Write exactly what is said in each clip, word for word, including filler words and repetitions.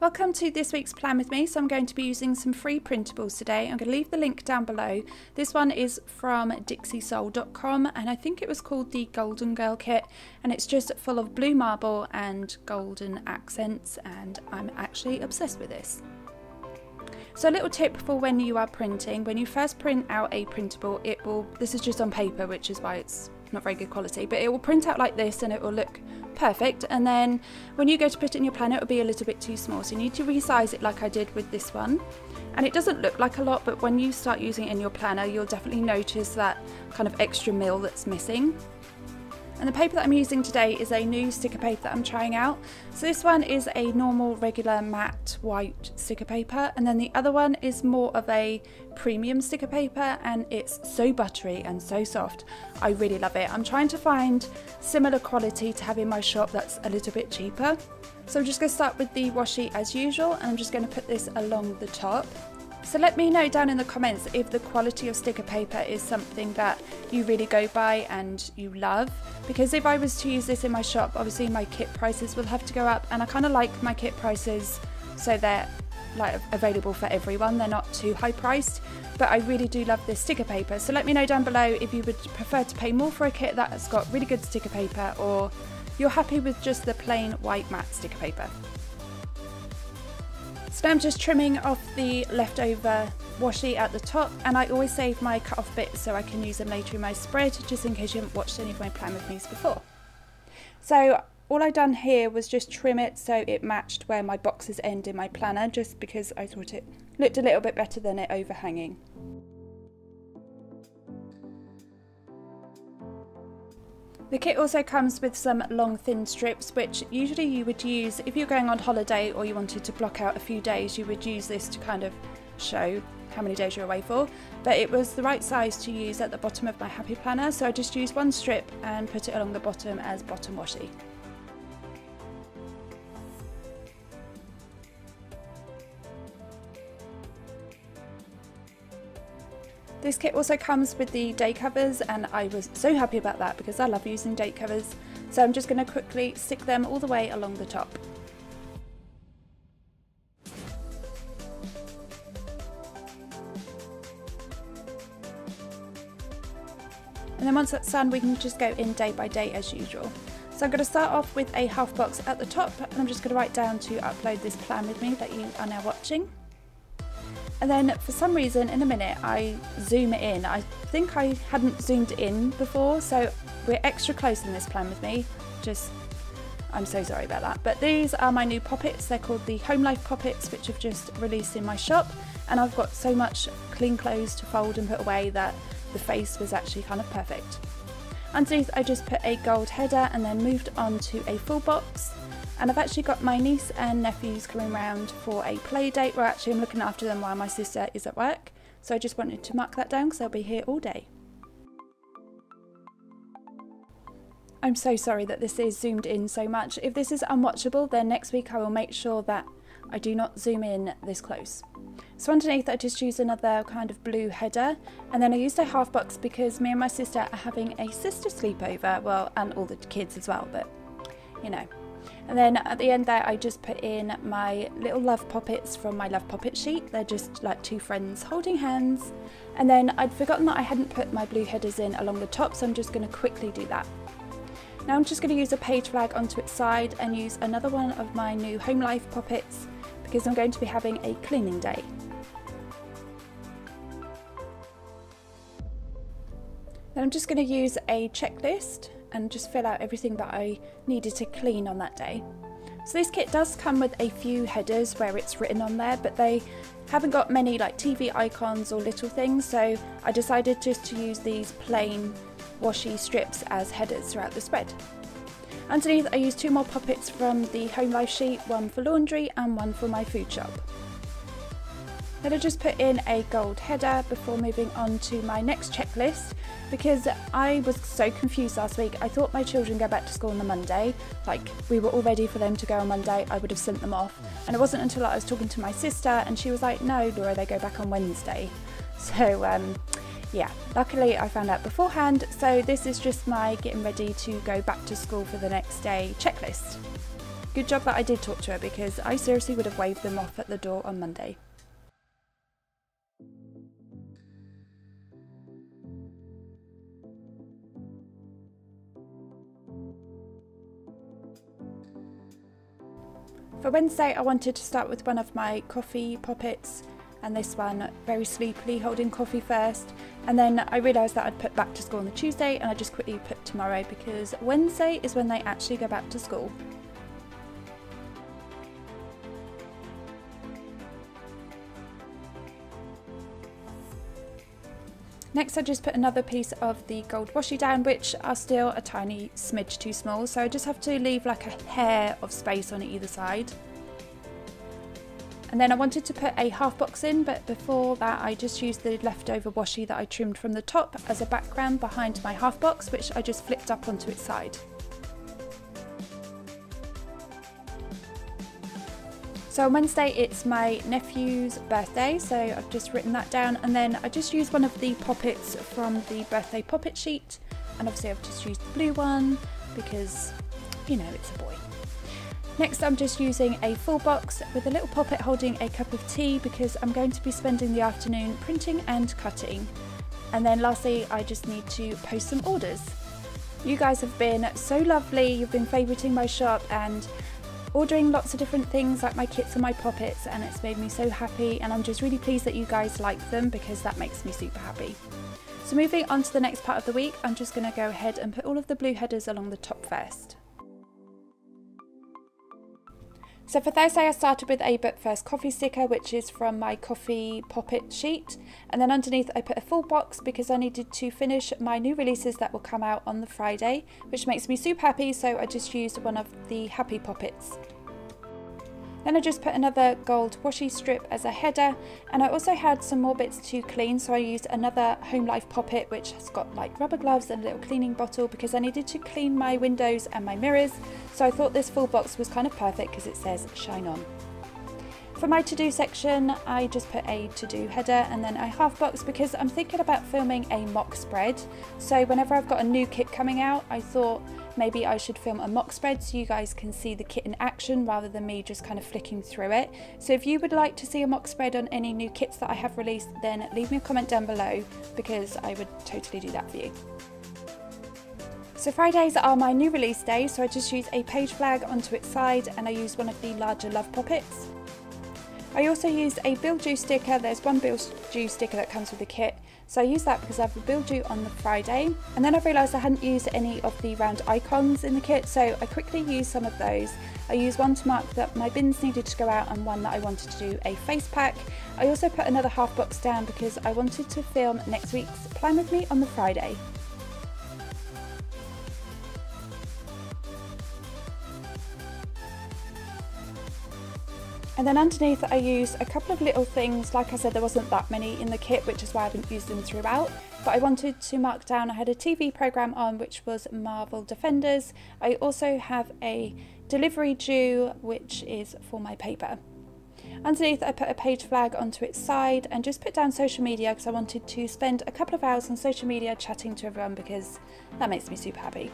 Welcome to this week's plan with me. So I'm going to be using some free printables today. I'm going to leave the link down below. This one is from dixie seoul dot com and I think it was called the Golden Girl Kit, and it's just full of blue marble and golden accents, and I'm actually obsessed with this. So a little tip for when you are printing: when you first print out a printable, it will, this is just on paper, which is why it's not very good quality, but it will print out like this and it will look perfect, and then when you go to put it in your planner it will be a little bit too small, so you need to resize it like I did with this one. And it doesn't look like a lot, but when you start using it in your planner you'll definitely notice that kind of extra mil that's missing. And the paper that I'm using today is a new sticker paper that I'm trying out. So this one is a normal, regular, matte, white sticker paper. And then the other one is more of a premium sticker paper, and it's so buttery and so soft. I really love it. I'm trying to find similar quality to have in my shop that's a little bit cheaper. So I'm just going to start with the washi as usual, and I'm just going to put this along the top. So let me know down in the comments if the quality of sticker paper is something that you really go by and you love, because if I was to use this in my shop, obviously my kit prices will have to go up, and I kind of like my kit prices so they're like available for everyone, they're not too high priced, but I really do love this sticker paper. So let me know down below if you would prefer to pay more for a kit that's got really good sticker paper, or you're happy with just the plain white matte sticker paper. So now I'm just trimming off the leftover washi at the top, and I always save my cut off bits so I can use them later in my spread, just in case you haven't watched any of my plan with me's before. So all I done here was just trim it so it matched where my boxes end in my planner, just because I thought it looked a little bit better than it overhanging. The kit also comes with some long thin strips, which usually you would use if you're going on holiday or you wanted to block out a few days. You would use this to kind of show how many days you're away for, but it was the right size to use at the bottom of my Happy Planner, so I just used one strip and put it along the bottom as bottom washi. This kit also comes with the date covers, and I was so happy about that because I love using date covers. So I'm just going to quickly stick them all the way along the top. And then once that's done we can just go in day by day as usual. So I'm going to start off with a half box at the top, and I'm just going to write down to upload this plan with me that you are now watching. And then for some reason in a minute I zoom it in. I think I hadn't zoomed in before, so we're extra close in this plan with me. Just, I'm so sorry about that. But these are my new poppets. They're called the Home Life poppets, which I've just released in my shop. And I've got so much clean clothes to fold and put away that the face was actually kind of perfect. Underneath I just put a gold header and then moved on to a full box. And I've actually got my niece and nephews coming round for a play date. Well, actually I'm looking after them while my sister is at work, so I just wanted to mark that down because they'll be here all day. I'm so sorry that this is zoomed in so much. If this is unwatchable, then next week I will make sure that I do not zoom in this close. So underneath I just used another kind of blue header, and then I used a half box because me and my sister are having a sister sleepover, well, and all the kids as well, but you know. And then at the end there I just put in my little love poppets from my love poppet sheet. They're just like two friends holding hands. And then I'd forgotten that I hadn't put my blue headers in along the top, so I'm just going to quickly do that. Now I'm just going to use a page flag onto its side and use another one of my new Home Life poppets because I'm going to be having a cleaning day. Then I'm just going to use a checklist and just fill out everything that I needed to clean on that day. So this kit does come with a few headers where it's written on there, but they haven't got many like T V icons or little things, so I decided just to use these plain washi strips as headers throughout the spread. Underneath I used two more poppets from the Home Life sheet, one for laundry and one for my food shop. Then I just put in a gold header before moving on to my next checklist because I was so confused last week. I thought my children go back to school on the Monday, like we were all ready for them to go on Monday, I would have sent them off. And it wasn't until I was talking to my sister and she was like, no Laura, they go back on Wednesday. So um, yeah, luckily I found out beforehand. So this is just my getting ready to go back to school for the next day checklist. Good job that I did talk to her, because I seriously would have waved them off at the door on Monday. For Wednesday, I wanted to start with one of my coffee poppets, and this one very sleepily holding coffee first, and then I realised that I'd put back to school on the Tuesday, and I just quickly put tomorrow because Wednesday is when they actually go back to school. Next, I just put another piece of the gold washi down, which are still a tiny smidge too small, so I just have to leave like a hair of space on either side. And then I wanted to put a half box in, but before that I just used the leftover washi that I trimmed from the top as a background behind my half box, which I just flipped up onto its side. So on Wednesday it's my nephew's birthday, so I've just written that down, and then I just used one of the poppets from the birthday poppet sheet, and obviously I've just used the blue one because, you know, it's a boy. Next, I'm just using a full box with a little poppet holding a cup of tea because I'm going to be spending the afternoon printing and cutting. And then lastly, I just need to post some orders. You guys have been so lovely, you've been favouriting my shop and ordering lots of different things like my kits and my poppets, and it's made me so happy, and I'm just really pleased that you guys like them because that makes me super happy. So moving on to the next part of the week, I'm just going to go ahead and put all of the blue headers along the top first. So for Thursday I started with a But First coffee sticker, which is from my coffee poppet sheet, and then underneath I put a full box because I needed to finish my new releases that will come out on the Friday, which makes me super happy, so I just used one of the happy poppets. Then I just put another gold washi strip as a header, and I also had some more bits to clean, so I used another Home Life poppet which has got like rubber gloves and a little cleaning bottle because I needed to clean my windows and my mirrors, so I thought this full box was kind of perfect because it says shine on. For my to-do section I just put a to-do header and then a half box because I'm thinking about filming a mock spread, so whenever I've got a new kit coming out I thought maybe I should film a mock spread so you guys can see the kit in action rather than me just kind of flicking through it. So if you would like to see a mock spread on any new kits that I have released, then leave me a comment down below because I would totally do that for you. So Fridays are my new release days, so I just use a page flag onto its side and I use one of the larger love poppets. I also used a Biljoo sticker. There's one Biljoo sticker that comes with the kit, so I used that because I have a Biljoo on the Friday, and then I realised I hadn't used any of the round icons in the kit, so I quickly used some of those. I used one to mark that my bins needed to go out and one that I wanted to do a face pack. I also put another half box down because I wanted to film next week's Plan With Me on the Friday. And then underneath I used a couple of little things. Like I said, there wasn't that many in the kit, which is why I haven't used them throughout, but I wanted to mark down I had a T V programme on, which was Marvel Defenders. I also have a delivery due, which is for my paper. Underneath I put a page flag onto its side and just put down social media because I wanted to spend a couple of hours on social media chatting to everyone because that makes me super happy.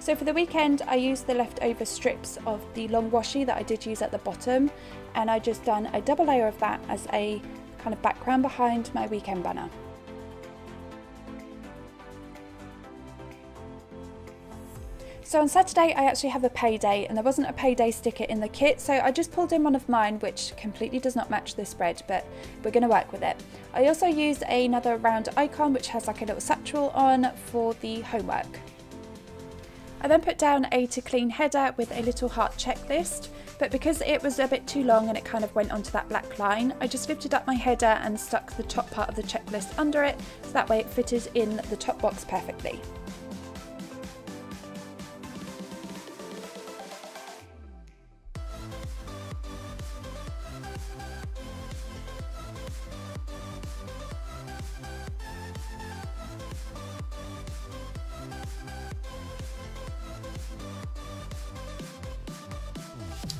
So for the weekend I used the leftover strips of the long washi that I did use at the bottom, and I just done a double layer of that as a kind of background behind my weekend banner. So on Saturday I actually have a payday, and there wasn't a payday sticker in the kit, so I just pulled in one of mine which completely does not match this spread, but we're going to work with it. I also used another round icon which has like a little satchel on for the homework. I then put down a to clean header with a little heart checklist, but because it was a bit too long and it kind of went onto that black line, I just lifted up my header and stuck the top part of the checklist under it, so that way it fitted in the top box perfectly.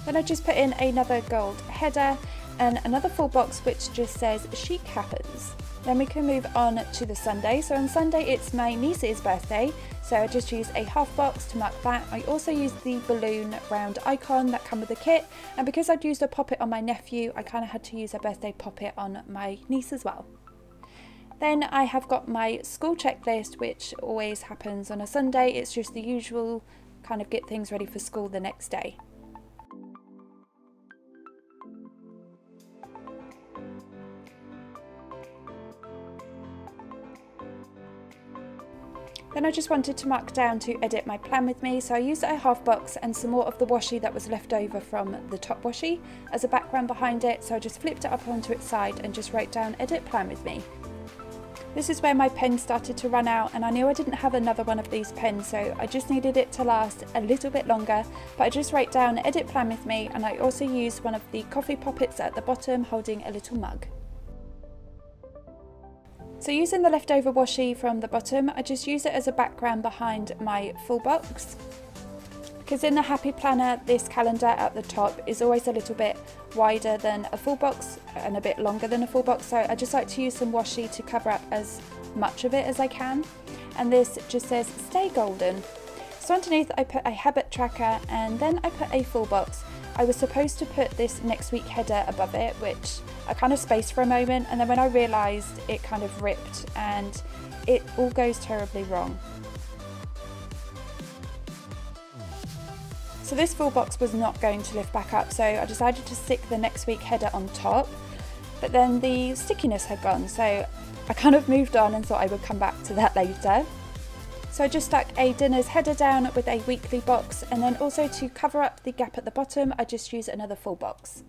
Then I just put in another gold header and another full box which just says chic happens. Then we can move on to the Sunday. So on Sunday it's my niece's birthday, So I just use a half box to mark that. I also used the balloon round icon that came with the kit, and because I'd used a pop-it on my nephew, I kind of had to use a birthday pop-it on my niece as well. Then I have got my school checklist, which always happens on a Sunday. It's just the usual kind of get things ready for school the next day. Then I just wanted to mark down to edit my plan with me, so I used a half box and some more of the washi that was left over from the top washi as a background behind it, so I just flipped it up onto its side and just wrote down edit plan with me. This is where my pen started to run out, and I knew I didn't have another one of these pens, so I just needed it to last a little bit longer, but I just wrote down edit plan with me, and I also used one of the coffee poppets at the bottom holding a little mug. So using the leftover washi from the bottom, I just use it as a background behind my full box, because in the Happy Planner this calendar at the top is always a little bit wider than a full box and a bit longer than a full box, so I just like to use some washi to cover up as much of it as I can. And this just says stay golden. So underneath I put a habit tracker, and then I put a full box. I was supposed to put this next week header above it, which I kind of spaced for a moment, and then when I realised it kind of ripped and it all goes terribly wrong. So this full box was not going to lift back up, so I decided to stick the next week header on top, but then the stickiness had gone, so I kind of moved on and thought I would come back to that later. So I just stuck a dinner's header down with a weekly box, and then also to cover up the gap at the bottom I just use another full box.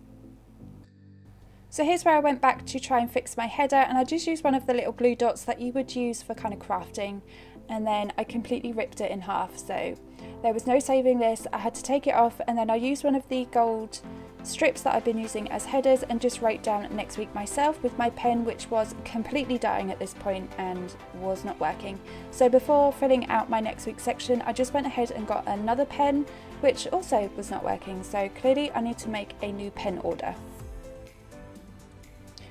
So here's where I went back to try and fix my header, and I just used one of the little glue dots that you would use for kind of crafting, and then I completely ripped it in half, so there was no saving this. I had to take it off, and then I used one of the gold strips that I've been using as headers and just wrote down next week myself with my pen, which was completely dying at this point and was not working. So before filling out my next week section, I just went ahead and got another pen, which also was not working, so clearly I need to make a new pen order.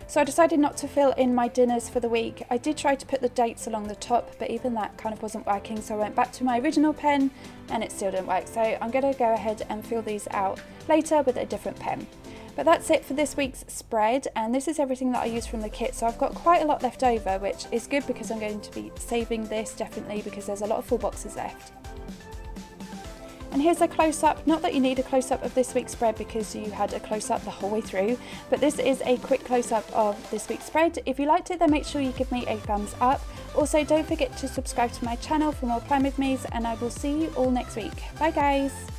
So I decided not to fill in my dinners for the week. I did try to put the dates along the top, but even that kind of wasn't working, so I went back to my original pen and it still didn't work. So I'm going to go ahead and fill these out later with a different pen. But that's it for this week's spread, and this is everything that I used from the kit, so I've got quite a lot left over, which is good because I'm going to be saving this definitely, because there's a lot of full boxes left. And here's a close-up. Not that you need a close-up of this week's spread because you had a close-up the whole way through, but this is a quick close-up of this week's spread. If you liked it, then make sure you give me a thumbs up. Also, don't forget to subscribe to my channel for more Plan With Me's, and I will see you all next week. Bye guys!